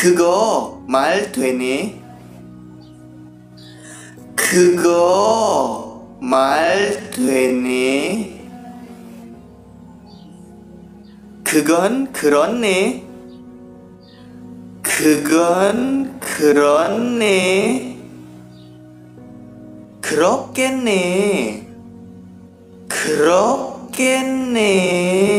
그거 말 되네. 그거 말 되네. 그건 그렇네. 그건 그렇네. 그렇겠네. 그렇겠네.